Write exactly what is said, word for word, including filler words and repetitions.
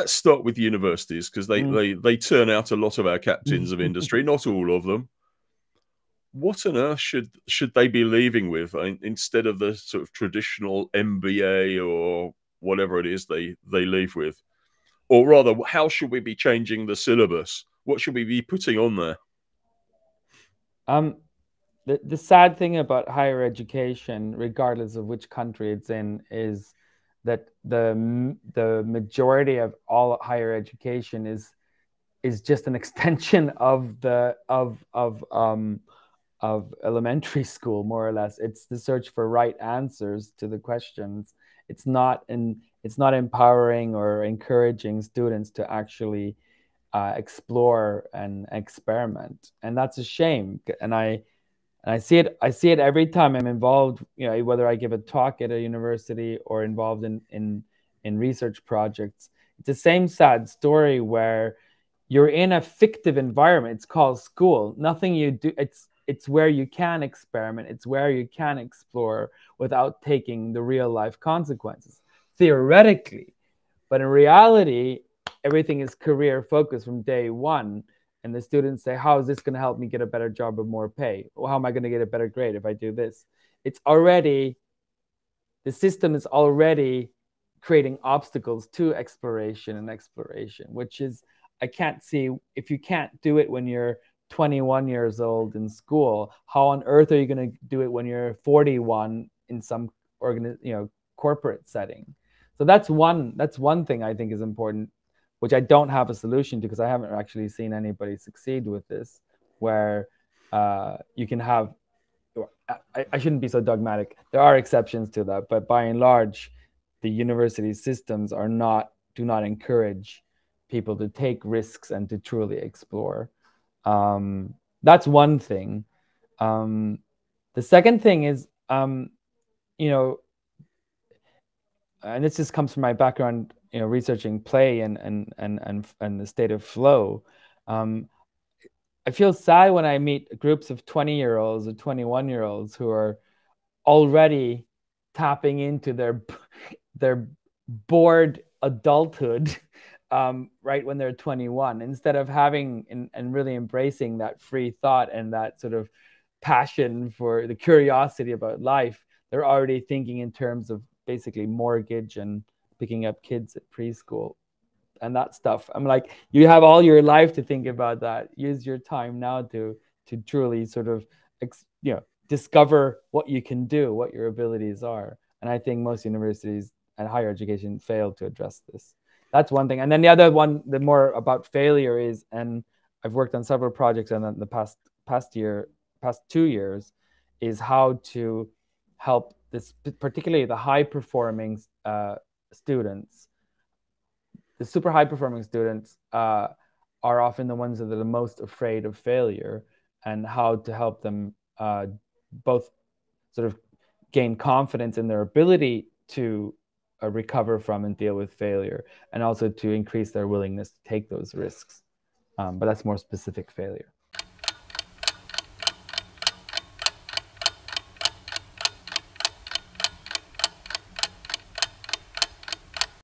let's start with universities, because they, mm. they they turn out a lot of our captains of industry, not all of them. What on earth should should they be leaving with, I mean, instead of the sort of traditional M B A or whatever it is they they leave with? Or rather, how should we be changing the syllabus? What should we be putting on there? Um, the the sad thing about higher education, regardless of which country it's in, is that the the majority of all higher education is is just an extension of the of of um. of elementary school, more or less. It's the search for right answers to the questions. It's not in, it's not empowering or encouraging students to actually uh, explore and experiment, and that's a shame. And I and I see it I see it every time I'm involved. You know, whether I give a talk at a university or involved in in in research projects, it's the same sad story where you're in a fictive environment. It's called school. Nothing you do. It's It's where you can experiment. It's where you can explore without taking the real life consequences, theoretically. But in reality, everything is career focused from day one. And the students say, how is this going to help me get a better job or more pay? Or how am I going to get a better grade if I do this? It's already, the system is already creating obstacles to exploration and exploration, which is, I can't see, if you can't do it when you're twenty-one years old in school, how on earth are you going to do it when you're forty-one in some organ, you know, corporate setting? So that's one, that's one thing I think is important, which I don't have a solution to, because I haven't actually seen anybody succeed with this, where uh, you can have, I, I shouldn't be so dogmatic. There are exceptions to that, but by and large, the university systems are not, do not encourage people to take risks and to truly explore. Um, that's one thing. Um, the second thing is, um, you know, and this just comes from my background, you know, researching play and, and, and, and, and the state of flow. Um, I feel sad when I meet groups of twenty year olds or twenty-one year olds who are already tapping into their, their bored adulthood, Um, right when they're twenty-one, instead of having and, and really embracing that free thought and that sort of passion for the curiosity about life. They're already thinking in terms of basically mortgage and picking up kids at preschool and that stuff. I'm like, you have all your life to think about that. Use your time now to to truly sort of, you know, discover what you can do, what your abilities are. And I think most universities and higher education fail to address this. That's one thing. And then the other one, the more about failure is, and I've worked on several projects in the past past year, past two years, is how to help this, particularly the high performing uh, students. The super high performing students uh, are often the ones that are the most afraid of failure, and how to help them uh, both sort of gain confidence in their ability to recover from and deal with failure, and also to increase their willingness to take those risks. Um, but that's more specific failure.